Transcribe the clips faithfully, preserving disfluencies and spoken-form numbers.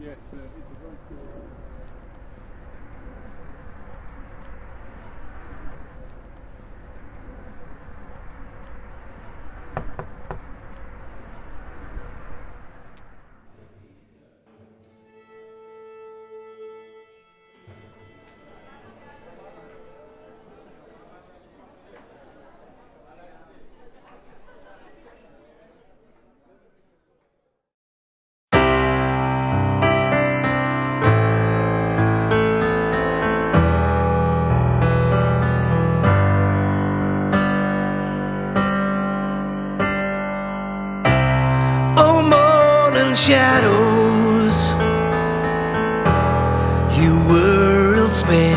Yeah, it's a, it's a very cool. Shadows, your world spin.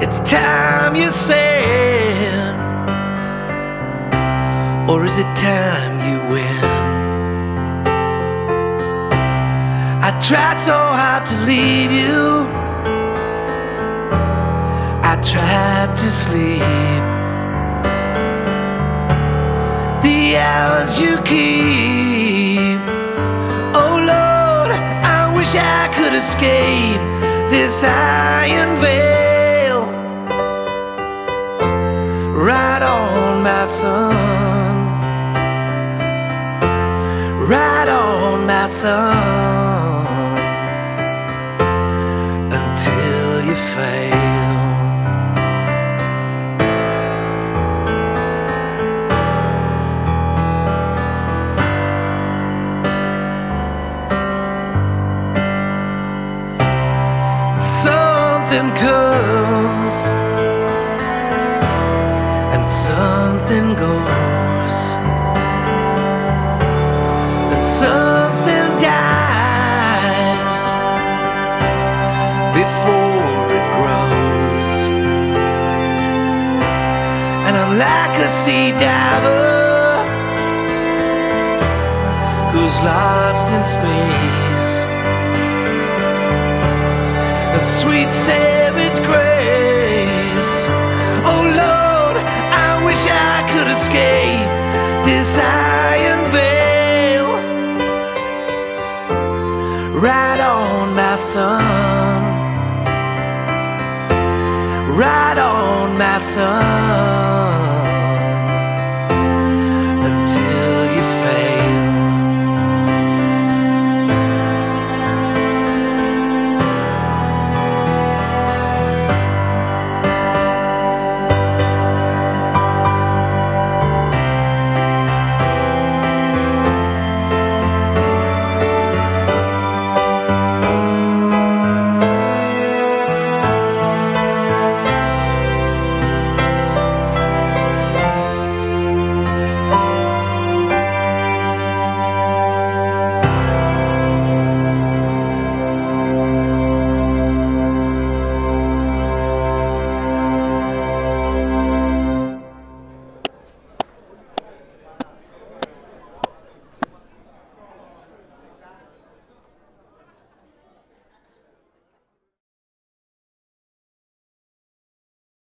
It's time you said, or is it time you win? I tried so hard to leave you, I tried to sleep. The hours you keep, oh Lord, I wish I could escape this iron veil right on, my son, right on, my son, until you fail. Something comes and something goes, and something dies before it grows. And I'm like a sea diver who's lost in space. A sweet savage grace, oh Lord, I wish I could escape this iron veil right on, my son, right on, my son.